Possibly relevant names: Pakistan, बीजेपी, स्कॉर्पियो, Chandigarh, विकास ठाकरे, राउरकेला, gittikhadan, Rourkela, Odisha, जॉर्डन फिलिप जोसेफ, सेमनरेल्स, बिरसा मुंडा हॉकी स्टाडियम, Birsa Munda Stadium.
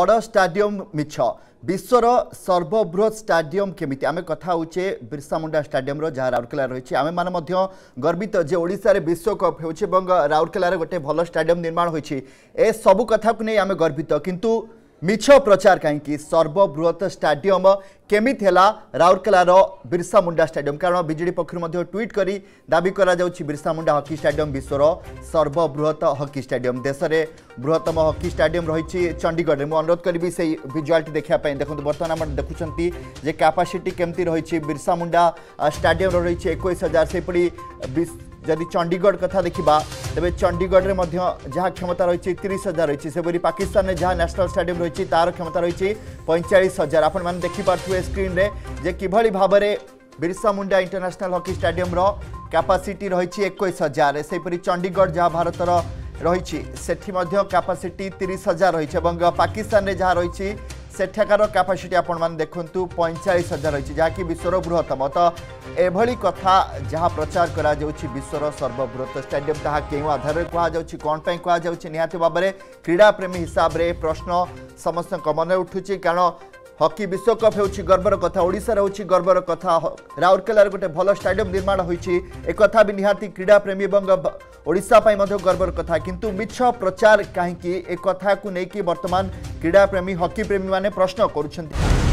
बड़ stadium मिछ विश्वर सर्वबृहत stadium केमिति आम कथा होचे बिरसा मुंडा स्टाडियम जहाँ राउरकेला रही आम माने गर्वित जे ओडिशा रे विश्वकप होचे राउरकेला रे गोटे भल स्टाडियम निर्माण होइछि ए सब कथा को नहीं आम गर्वित किंतु मिछ प्रचार कहीं सर्वबृहत स्टाडियम केमिति हला राउरकेलार बिरसा मुंडा स्टाडियम कारण बीजेपी पक्षर ट्वीट करी दाबी करा जाउछि बिरसा मुंडा हॉकी स्टाडियम विश्वर सर्वबृहत हॉकी स्टाडियम देश में बृहत्तम हॉकी स्टाडियम रही चंडीगढ़ में अनुरोध करी से विजुआल्टी देखापी देखो बर्तमान आम देखुं कैपासीटी केमती रही बिरसा मुंडा स्टाडियम रही 21,000 सेपड़ी जदि चंडीगढ़ कथा देखा तेज चंडीगढ़ में जहाँ क्षमता रही 30,000 रही सेपरी पाकिस्तान में जहाँ नेशनल स्टाडियम रही तार क्षमता रही 45,000 आपण मैंने देखिपे स्क्रीन रे जे किभली भाव में Birsa Munda international hockey stadium रो कैपेसिटी रही 21,000 सेपरी चंडीगढ़ जहाँ भारत रही कैपेसिटी 30,000 रही पाकिस्तान में जहाँ रही सेठाकार कैपेसिटी आपण मैंने देखूँ 45,000 रही जहाँकि विश्वर बृहत्तम तो एभली कथा जहाँ प्रचार करा विश्वर सर्वबृहत स्टाडियम ताहा के आधार में कहु कौनपाई कहु भाव में क्रीड़ा प्रेमी हिसाब से प्रश्न समस्त मन उठू कारण हॉकी विश्वकप होउछि गर्वर कथा ओडिशा होउछि गर्वर कथा राउरकेला गोटे भल स्टाडियम निर्माण होइछि एक कथा भी निहाती क्रीड़ा प्रेमी ओडिशा पई मधो गर्वर कथा किंतु मिछ प्रचार काहेकि एक कथा को लेकिन बर्तमान क्रीड़ा प्रेमी हॉकी प्रेमी माने प्रश्न करुछन्ति।